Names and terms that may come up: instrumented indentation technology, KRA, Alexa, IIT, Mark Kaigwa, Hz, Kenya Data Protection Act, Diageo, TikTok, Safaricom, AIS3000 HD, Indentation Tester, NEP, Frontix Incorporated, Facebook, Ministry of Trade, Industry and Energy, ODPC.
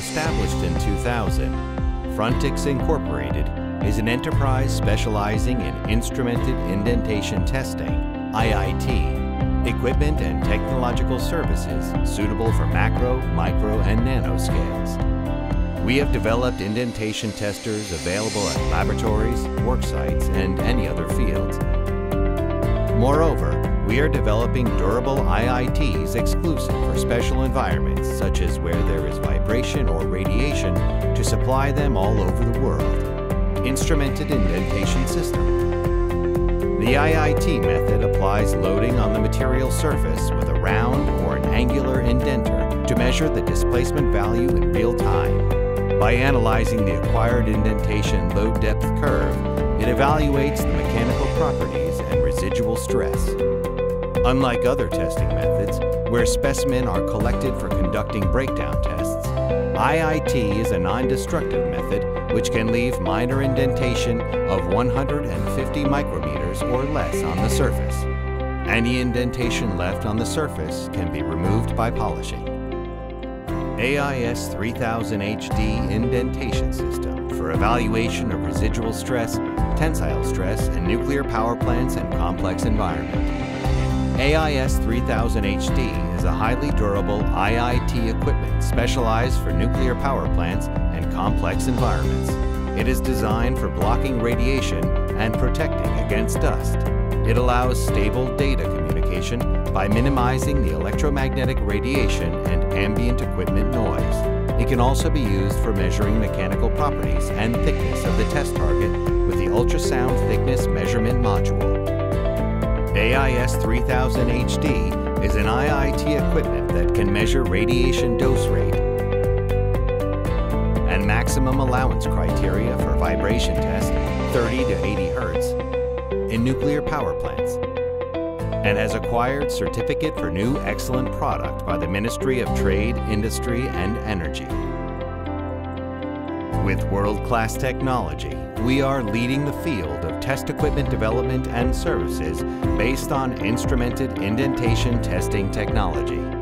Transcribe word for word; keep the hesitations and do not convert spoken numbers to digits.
Established in two thousand, Frontix Incorporated is an enterprise specializing in instrumented indentation testing, I I T, equipment and technological services suitable for macro, micro, and nano scales. We have developed indentation testers available at laboratories, work sites, and any other fields. Moreover, we are developing durable I I Ts exclusive for special environments such as where there is vibration or radiation to supply them all over the world. Instrumented indentation system. The I I T method applies loading on the material surface with a round or an angular indenter to measure the displacement value in real time. By analyzing the acquired indentation load depth curve, it evaluates the mechanical properties and residual stress. Unlike other testing methods, where specimen are collected for conducting breakdown tests, I I T is a non-destructive method which can leave minor indentation of one hundred fifty micrometers or less on the surface. Any indentation left on the surface can be removed by polishing. A I S three thousand H D indentation system for evaluation of residual stress, tensile stress, and nuclear power plants and complex environment. A I S three thousand H D is a highly durable I I T equipment specialized for nuclear power plants and complex environments. It is designed for blocking radiation and protecting against dust. It allows stable data communication by minimizing the electromagnetic radiation and ambient equipment noise. It can also be used for measuring mechanical properties and thickness of the test target with the ultrasound thickness measurement module. A I S three thousand H D is an I I T equipment that can measure radiation dose rate and maximum allowance criteria for vibration test thirty to eighty hertz. In nuclear power plants, and has acquired Certificate for New Excellent Product by the Ministry of Trade, Industry, and Energy. With world-class technology, we are leading the field of test equipment development and services based on instrumented indentation testing technology.